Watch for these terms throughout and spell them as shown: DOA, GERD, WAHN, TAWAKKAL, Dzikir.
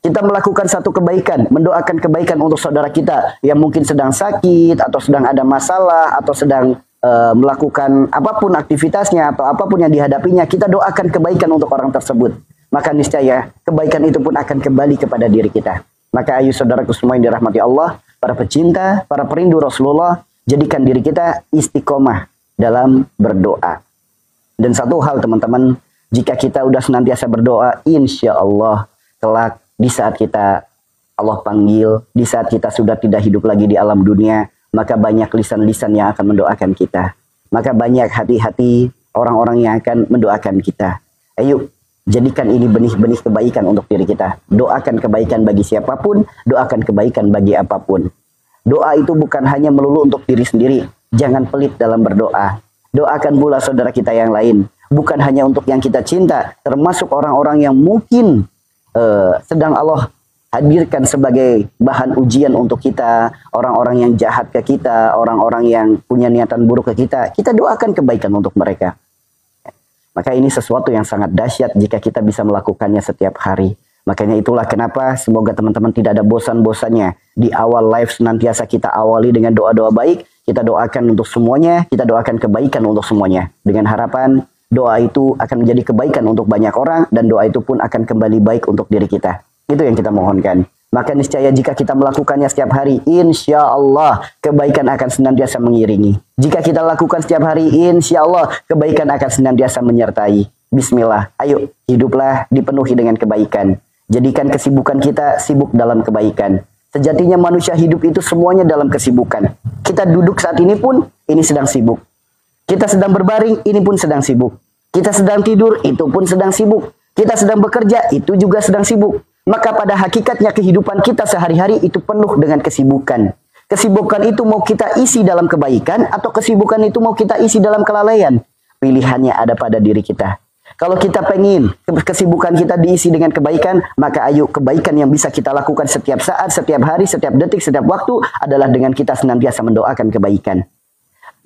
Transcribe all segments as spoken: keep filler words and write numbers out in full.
kita melakukan satu kebaikan, mendoakan kebaikan untuk saudara kita yang mungkin sedang sakit atau sedang ada masalah atau sedang e, melakukan apapun aktivitasnya atau apapun yang dihadapinya, kita doakan kebaikan untuk orang tersebut. Maka niscaya kebaikan itu pun akan kembali kepada diri kita. Maka ayo saudaraku semua yang dirahmati Allah, para pecinta, para perindu Rasulullah, jadikan diri kita istiqomah dalam berdoa. Dan satu hal teman-teman, jika kita udah senantiasa berdoa, insya Allah kelak di saat kita Allah panggil, di saat kita sudah tidak hidup lagi di alam dunia, maka banyak lisan-lisan yang akan mendoakan kita. Maka banyak hati-hati orang-orang yang akan mendoakan kita. Ayo, jadikan ini benih-benih kebaikan untuk diri kita. Doakan kebaikan bagi siapapun, doakan kebaikan bagi apapun. Doa itu bukan hanya melulu untuk diri sendiri. Jangan pelit dalam berdoa. Doakan pula saudara kita yang lain. Bukan hanya untuk yang kita cinta, termasuk orang-orang yang mungkin Uh, sedang Allah hadirkan sebagai bahan ujian untuk kita, orang-orang yang jahat ke kita, orang-orang yang punya niatan buruk ke kita, kita doakan kebaikan untuk mereka. Maka ini sesuatu yang sangat dahsyat jika kita bisa melakukannya setiap hari. Makanya itulah kenapa semoga teman-teman tidak ada bosan-bosannya. Di awal live senantiasa kita awali dengan doa-doa baik, kita doakan untuk semuanya, kita doakan kebaikan untuk semuanya. Dengan harapan doa itu akan menjadi kebaikan untuk banyak orang dan doa itu pun akan kembali baik untuk diri kita. Itu yang kita mohonkan. Maka niscaya jika kita melakukannya setiap hari, insya Allah kebaikan akan senantiasa mengiringi. Jika kita lakukan setiap hari, insya Allah kebaikan akan senantiasa menyertai. Bismillah, ayo hiduplah dipenuhi dengan kebaikan. Jadikan kesibukan kita sibuk dalam kebaikan. Sejatinya manusia hidup itu semuanya dalam kesibukan. Kita duduk saat ini pun ini sedang sibuk. Kita sedang berbaring, ini pun sedang sibuk. Kita sedang tidur, itu pun sedang sibuk. Kita sedang bekerja, itu juga sedang sibuk. Maka pada hakikatnya kehidupan kita sehari-hari itu penuh dengan kesibukan. Kesibukan itu mau kita isi dalam kebaikan atau kesibukan itu mau kita isi dalam kelalaian. Pilihannya ada pada diri kita. Kalau kita pengen kesibukan kita diisi dengan kebaikan, maka ayo kebaikan yang bisa kita lakukan setiap saat, setiap hari, setiap detik, setiap waktu adalah dengan kita senantiasa mendoakan kebaikan.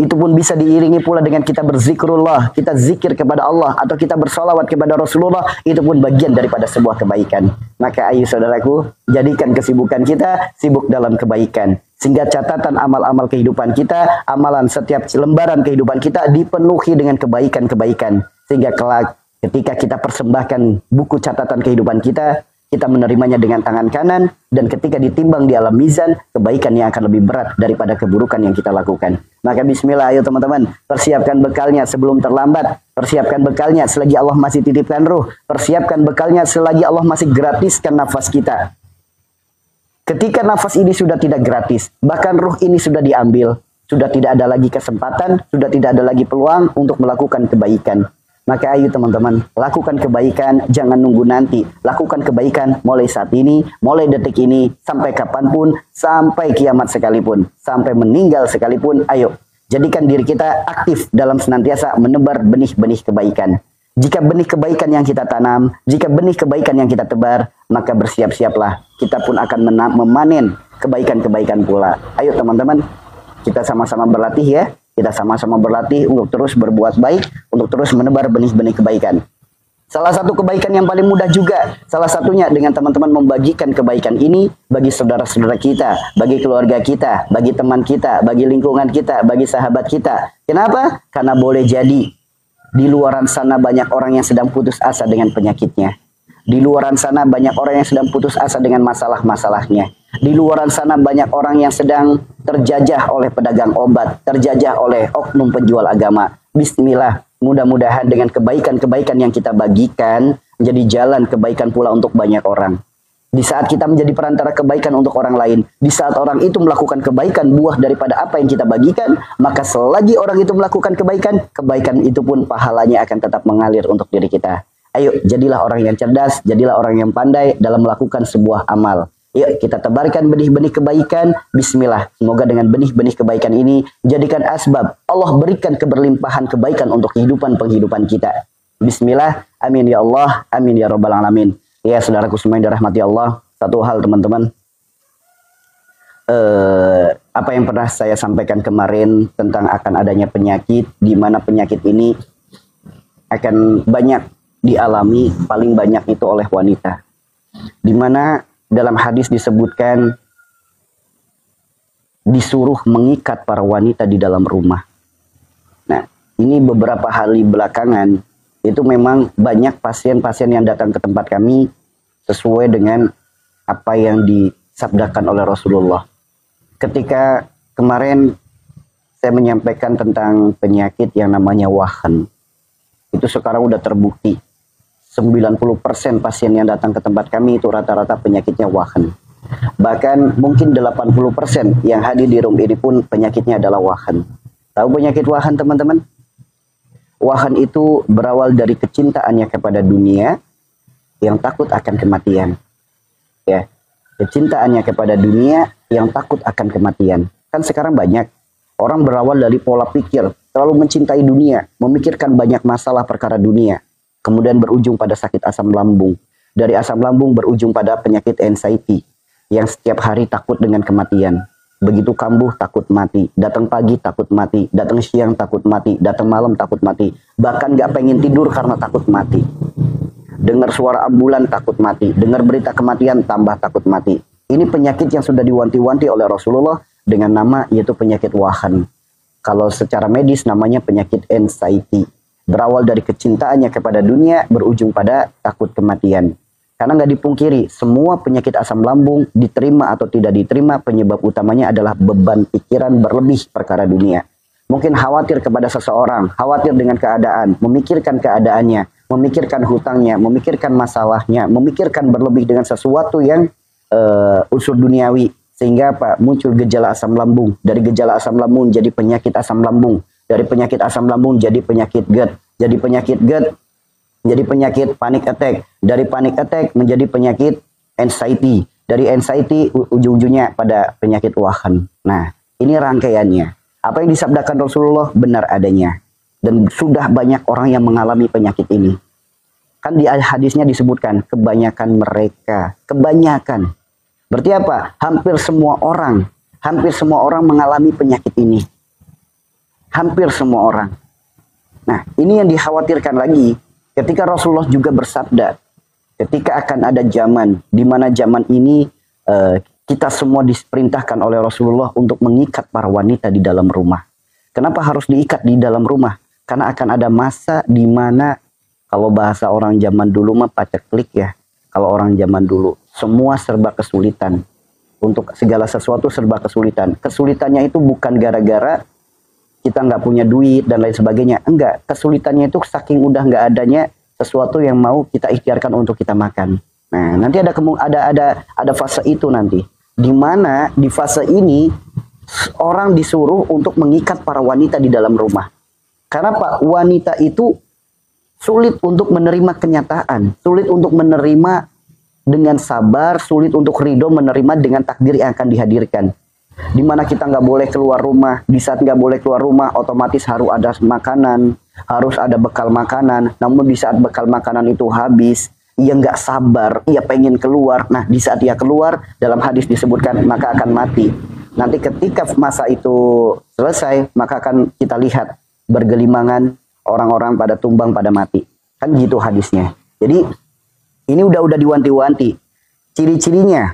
Itu pun bisa diiringi pula dengan kita berzikrullah, kita zikir kepada Allah atau kita bersolawat kepada Rasulullah, itu pun bagian daripada sebuah kebaikan. Maka ayo saudaraku, jadikan kesibukan kita sibuk dalam kebaikan. Sehingga catatan amal-amal kehidupan kita, amalan setiap lembaran kehidupan kita dipenuhi dengan kebaikan-kebaikan. Sehingga kelak ketika kita persembahkan buku catatan kehidupan kita, kita menerimanya dengan tangan kanan, dan ketika ditimbang di alam mizan, kebaikan yang akan lebih berat daripada keburukan yang kita lakukan. Maka bismillah, ayo teman-teman, persiapkan bekalnya sebelum terlambat, persiapkan bekalnya selagi Allah masih titipkan ruh, persiapkan bekalnya selagi Allah masih gratiskan nafas kita. Ketika nafas ini sudah tidak gratis, bahkan ruh ini sudah diambil, sudah tidak ada lagi kesempatan, sudah tidak ada lagi peluang untuk melakukan kebaikan. Maka ayo teman-teman, lakukan kebaikan, jangan nunggu nanti. Lakukan kebaikan mulai saat ini, mulai detik ini, sampai kapanpun, sampai kiamat sekalipun, sampai meninggal sekalipun. Ayo, jadikan diri kita aktif dalam senantiasa menebar benih-benih kebaikan. Jika benih kebaikan yang kita tanam, jika benih kebaikan yang kita tebar, maka bersiap-siaplah. Kita pun akan memanen kebaikan-kebaikan pula. Ayo teman-teman, kita sama-sama berlatih ya. Kita sama-sama berlatih untuk terus berbuat baik, untuk terus menebar benih-benih kebaikan. Salah satu kebaikan yang paling mudah juga, salah satunya dengan teman-teman membagikan kebaikan ini bagi saudara-saudara kita, bagi keluarga kita, bagi teman kita, bagi lingkungan kita, bagi sahabat kita. Kenapa? Karena boleh jadi di luaran sana banyak orang yang sedang putus asa dengan penyakitnya. Di luaran sana banyak orang yang sedang putus asa dengan masalah-masalahnya. Di luaran sana banyak orang yang sedang terjajah oleh pedagang obat, terjajah oleh oknum penjual agama. Bismillah, mudah-mudahan dengan kebaikan-kebaikan yang kita bagikan, menjadi jalan kebaikan pula untuk banyak orang. Di saat kita menjadi perantara kebaikan untuk orang lain, di saat orang itu melakukan kebaikan buah daripada apa yang kita bagikan, maka selagi orang itu melakukan kebaikan, kebaikan itu pun pahalanya akan tetap mengalir untuk diri kita. Ayo, jadilah orang yang cerdas, jadilah orang yang pandai dalam melakukan sebuah amal. Yuk kita tebarkan benih-benih kebaikan. Bismillah, semoga dengan benih-benih kebaikan ini jadikan asbab Allah berikan keberlimpahan kebaikan untuk kehidupan-penghidupan kita. Bismillah, amin ya Allah, amin ya Rabbal Alamin. Ya saudaraku semua yang dirahmati Allah, satu hal teman-teman, eh, apa yang pernah saya sampaikan kemarin tentang akan adanya penyakit, di mana penyakit ini akan banyak dialami, paling banyak itu oleh wanita. di mana dalam hadis disebutkan disuruh mengikat para wanita di dalam rumah. Nah, ini beberapa hari belakangan itu memang banyak pasien-pasien yang datang ke tempat kami sesuai dengan apa yang disabdakan oleh Rasulullah. Ketika kemarin saya menyampaikan tentang penyakit yang namanya wahn, itu sekarang udah terbukti sembilan puluh persen pasien yang datang ke tempat kami itu rata-rata penyakitnya wahn. Bahkan mungkin delapan puluh persen yang hadir di room ini pun penyakitnya adalah wahn. Tahu penyakit wahn, teman-teman? Wahn itu berawal dari kecintaannya kepada dunia yang takut akan kematian. Ya, kecintaannya kepada dunia yang takut akan kematian. Kan sekarang banyak orang berawal dari pola pikir, terlalu mencintai dunia, memikirkan banyak masalah perkara dunia, kemudian berujung pada sakit asam lambung. Dari asam lambung berujung pada penyakit anxiety, yang setiap hari takut dengan kematian. Begitu kambuh takut mati, datang pagi takut mati, datang siang takut mati, datang malam takut mati, bahkan gak pengen tidur karena takut mati. Dengar suara ambulan takut mati, dengar berita kematian tambah takut mati. Ini penyakit yang sudah diwanti-wanti oleh Rasulullah dengan nama yaitu penyakit wahn. Kalau secara medis namanya penyakit anxiety. Berawal dari kecintaannya kepada dunia berujung pada takut kematian. Karena nggak dipungkiri, semua penyakit asam lambung diterima atau tidak diterima, penyebab utamanya adalah beban pikiran berlebih perkara dunia. Mungkin khawatir kepada seseorang, khawatir dengan keadaan, memikirkan keadaannya, memikirkan hutangnya, memikirkan masalahnya, memikirkan berlebih dengan sesuatu yang uh, unsur duniawi. Sehingga apa? Muncul gejala asam lambung. Dari gejala asam lambung jadi penyakit asam lambung. Dari penyakit asam lambung jadi penyakit GERD. Jadi penyakit GERD jadi penyakit panic attack, dari panic attack menjadi penyakit anxiety, dari anxiety ujung-ujungnya pada penyakit wahn. Nah, ini rangkaiannya. Apa yang disabdakan Rasulullah benar adanya, dan sudah banyak orang yang mengalami penyakit ini. Kan di hadisnya disebutkan kebanyakan mereka, kebanyakan. Berarti apa? Hampir semua orang, hampir semua orang mengalami penyakit ini. Hampir semua orang. Nah, ini yang dikhawatirkan lagi. Ketika Rasulullah juga bersabda, ketika akan ada zaman, di mana zaman ini eh, kita semua diperintahkan oleh Rasulullah untuk mengikat para wanita di dalam rumah. Kenapa harus diikat di dalam rumah? Karena akan ada masa di mana, kalau bahasa orang zaman dulu mah paceklik ya, kalau orang zaman dulu, semua serba kesulitan. Untuk segala sesuatu serba kesulitan. Kesulitannya itu bukan gara-gara kita nggak punya duit dan lain sebagainya. Enggak, kesulitannya itu saking udah nggak adanya sesuatu yang mau kita ikhtiarkan untuk kita makan. Nah, nanti ada ada ada ada fase itu nanti. Di mana di fase ini orang disuruh untuk mengikat para wanita di dalam rumah. Karena Pak, wanita itu sulit untuk menerima kenyataan, sulit untuk menerima dengan sabar, sulit untuk ridho menerima dengan takdir yang akan dihadirkan. Dimana kita nggak boleh keluar rumah, di saat nggak boleh keluar rumah otomatis harus ada makanan, harus ada bekal makanan. Namun di saat bekal makanan itu habis, ia nggak sabar, ia pengen keluar. Nah, di saat ia keluar, dalam hadis disebutkan maka akan mati. Nanti ketika masa itu selesai, maka akan kita lihat bergelimangan, orang-orang pada tumbang pada mati. Kan gitu hadisnya. Jadi ini udah-udah diwanti-wanti ciri-cirinya.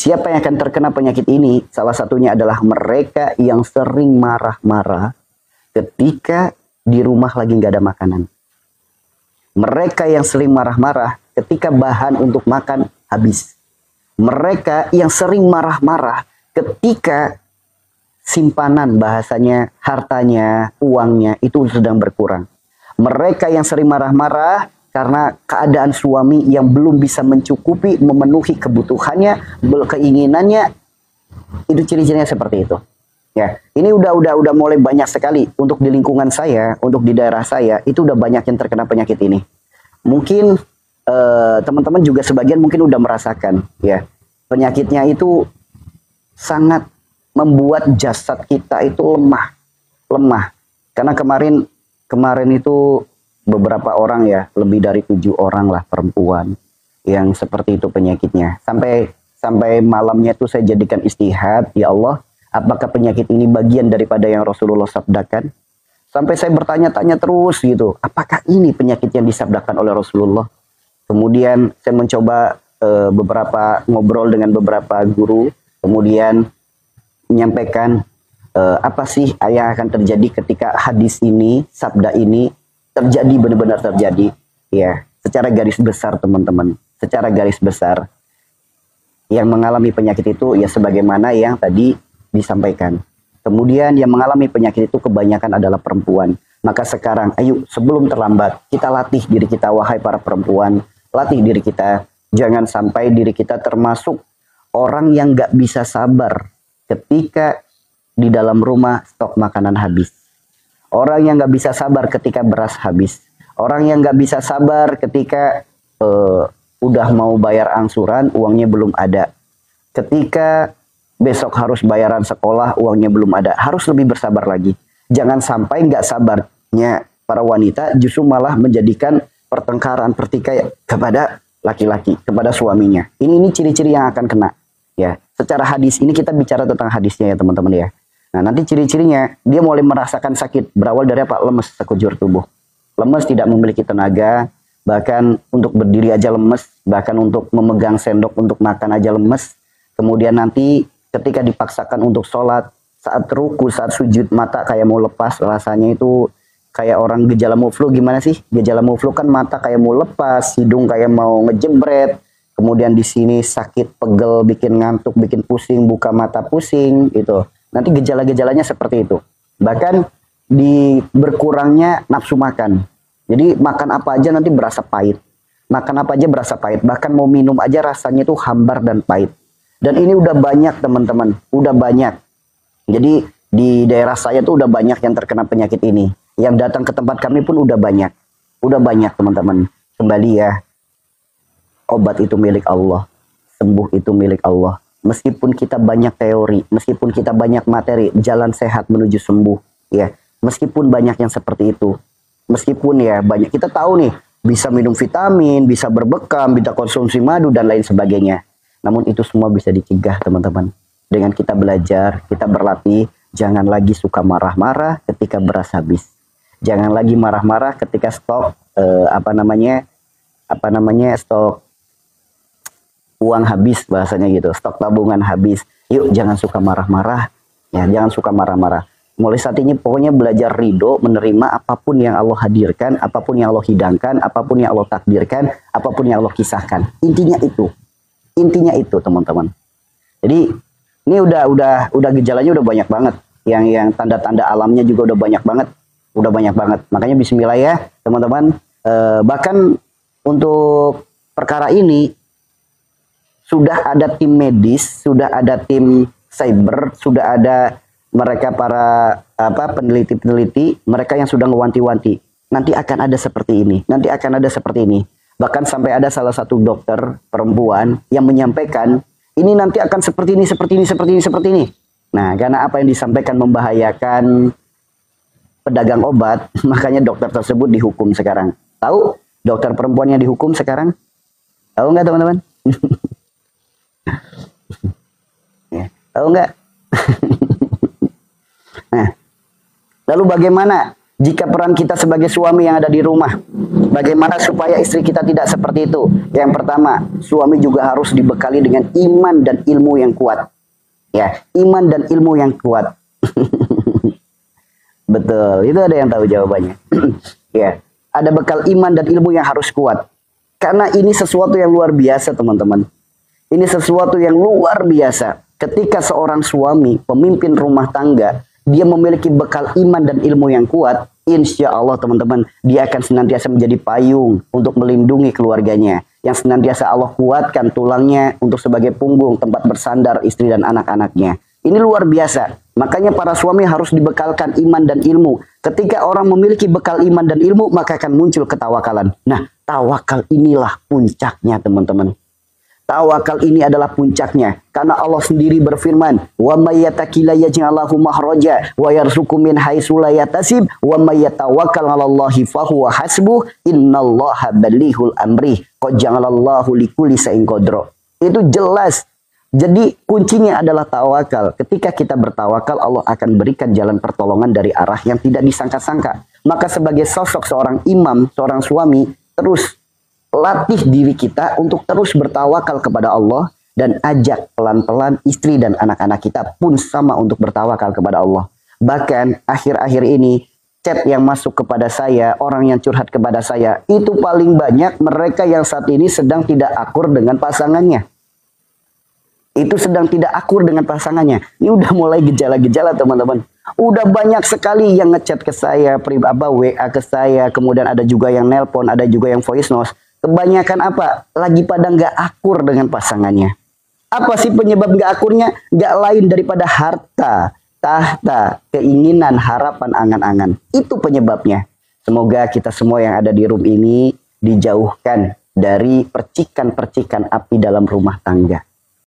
Siapa yang akan terkena penyakit ini? Salah satunya adalah mereka yang sering marah-marah ketika di rumah lagi nggak ada makanan. Mereka yang sering marah-marah ketika bahan untuk makan habis. Mereka yang sering marah-marah ketika simpanan, bahasanya, hartanya, uangnya itu sedang berkurang. Mereka yang sering marah-marah karena keadaan suami yang belum bisa mencukupi, memenuhi kebutuhannya, keinginannya, itu ciri-cirinya seperti itu. Ya, ini udah udah udah mulai banyak sekali untuk di lingkungan saya, untuk di daerah saya, itu udah banyak yang terkena penyakit ini. Mungkin teman-teman eh, juga sebagian mungkin udah merasakan, ya, penyakitnya itu sangat membuat jasad kita itu lemah, lemah. Karena kemarin kemarin itu beberapa orang ya, lebih dari tujuh orang lah perempuan yang seperti itu penyakitnya. Sampai sampai malamnya itu saya jadikan istihad, ya Allah, apakah penyakit ini bagian daripada yang Rasulullah sabdakan? Sampai saya bertanya-tanya terus gitu, apakah ini penyakit yang disabdakan oleh Rasulullah? Kemudian saya mencoba e, beberapa ngobrol dengan beberapa guru, kemudian menyampaikan e, apa sih yang akan terjadi ketika hadis ini, sabda ini terjadi, benar-benar terjadi ya, secara garis besar teman-teman, secara garis besar yang mengalami penyakit itu ya sebagaimana yang tadi disampaikan. Kemudian yang mengalami penyakit itu kebanyakan adalah perempuan. Maka sekarang ayo sebelum terlambat kita latih diri kita, wahai para perempuan, latih diri kita, jangan sampai diri kita termasuk orang yang gak bisa sabar ketika di dalam rumah stok makanan habis, orang yang gak bisa sabar ketika beras habis, orang yang gak bisa sabar ketika uh, udah mau bayar angsuran, uangnya belum ada. Ketika besok harus bayaran sekolah, uangnya belum ada. Harus lebih bersabar lagi. Jangan sampai nggak sabarnya para wanita justru malah menjadikan pertengkaran, pertikaian kepada laki-laki, kepada suaminya. Ini ini ciri-ciri yang akan kena. Ya, secara hadis ini kita bicara tentang hadisnya ya teman-teman ya. Nah nanti ciri-cirinya dia mulai merasakan sakit. Berawal dari apa? Lemes sekujur tubuh. Lemes, tidak memiliki tenaga. Bahkan untuk berdiri aja lemes, bahkan untuk memegang sendok untuk makan aja lemes. Kemudian nanti ketika dipaksakan untuk sholat, saat ruku, saat sujud, mata kayak mau lepas, rasanya itu kayak orang gejala mau flu. Gimana sih? Gejala mau flu kan mata kayak mau lepas, hidung kayak mau ngejebret, kemudian di sini sakit, pegel, bikin ngantuk, bikin pusing, buka mata pusing gitu. Nanti gejala-gejalanya seperti itu. Bahkan di berkurangnya nafsu makan. Jadi makan apa aja nanti berasa pahit. Makan apa aja berasa pahit. Bahkan mau minum aja rasanya itu hambar dan pahit. Dan ini udah banyak teman-teman. Udah banyak. Jadi di daerah saya tuh udah banyak yang terkena penyakit ini. Yang datang ke tempat kami pun udah banyak. Udah banyak teman-teman. Kembali ya. Obat itu milik Allah. Sembuh itu milik Allah. Meskipun kita banyak teori. Meskipun kita banyak materi. Jalan sehat menuju sembuh. Ya. Meskipun banyak yang seperti itu. Meskipun ya banyak kita tahu nih, bisa minum vitamin, bisa berbekam, bisa konsumsi madu dan lain sebagainya. Namun itu semua bisa dicegah teman-teman. Dengan kita belajar, kita berlatih, jangan lagi suka marah-marah ketika beras habis. Jangan lagi marah-marah ketika stok eh, apa namanya? Apa namanya? Stok uang habis bahasanya gitu, stok tabungan habis. Yuk jangan suka marah-marah. Ya, jangan suka marah-marah. Mulai saat ini pokoknya belajar ridho, menerima apapun yang Allah hadirkan, apapun yang Allah hidangkan, apapun yang Allah takdirkan, apapun yang Allah kisahkan. Intinya itu. Intinya itu, teman-teman. Jadi, ini udah udah udah gejalanya udah banyak banget. Yang yang tanda-tanda alamnya juga udah banyak banget. Udah banyak banget. Makanya bismillah ya, teman-teman. Eh, bahkan untuk perkara ini sudah ada tim medis, sudah ada tim cyber, sudah ada mereka para apa peneliti-peneliti, mereka yang sudah ngewanti-wanti. Nanti akan ada seperti ini, nanti akan ada seperti ini. Bahkan sampai ada salah satu dokter perempuan yang menyampaikan, ini nanti akan seperti ini, seperti ini, seperti ini, seperti ini. Nah, karena apa yang disampaikan membahayakan pedagang obat, makanya dokter tersebut dihukum sekarang. Tahu dokter perempuan yang dihukum sekarang? Tahu nggak teman-teman? Ya, tahu nggak? Nah, lalu bagaimana jika peran kita sebagai suami yang ada di rumah? Bagaimana supaya istri kita tidak seperti itu? Yang pertama, suami juga harus dibekali dengan iman dan ilmu yang kuat. Ya, iman dan ilmu yang kuat. Betul, itu ada yang tahu jawabannya. Ya, ada bekal iman dan ilmu yang harus kuat. Karena ini sesuatu yang luar biasa, teman-teman. Ini sesuatu yang luar biasa. Ketika seorang suami, pemimpin rumah tangga, dia memiliki bekal iman dan ilmu yang kuat, insya Allah teman-teman, dia akan senantiasa menjadi payung untuk melindungi keluarganya. Yang senantiasa Allah kuatkan tulangnya untuk sebagai punggung tempat bersandar istri dan anak-anaknya. Ini luar biasa. Makanya para suami harus dibekalkan iman dan ilmu. Ketika orang memiliki bekal iman dan ilmu, maka akan muncul ketawakalan. Nah, tawakal inilah puncaknya teman-teman. Tawakal ini adalah puncaknya. Karena Allah sendiri berfirman, wa may yattaqilla yaj'al lahu makhraja wa yarzuqhu min haitsu la yahtasib wa may yatawakkal 'alallahi fa huwa hasbuh innallaha balighul amri qad ja'alallahu likulli shay'in qadra. Itu jelas. Jadi kuncinya adalah tawakal. Ketika kita bertawakal, Allah akan berikan jalan pertolongan dari arah yang tidak disangka-sangka. Maka sebagai sosok seorang imam, seorang suami, terus Latih diri kita untuk terus bertawakal kepada Allah, dan ajak pelan-pelan istri dan anak-anak kita pun sama untuk bertawakal kepada Allah. Bahkan akhir-akhir ini chat yang masuk kepada saya, orang yang curhat kepada saya, itu paling banyak mereka yang saat ini sedang tidak akur dengan pasangannya. Itu sedang tidak akur dengan pasangannya. Ini udah mulai gejala-gejala, teman-teman. Udah banyak sekali yang ngechat ke saya, apa W A ke saya, kemudian ada juga yang nelpon, ada juga yang voice note. Kebanyakan apa? Lagi pada nggak akur dengan pasangannya. Apa sih penyebab nggak akurnya? Nggak lain daripada harta, tahta, keinginan, harapan, angan-angan. Itu penyebabnya. Semoga kita semua yang ada di room ini dijauhkan dari percikan-percikan api dalam rumah tangga.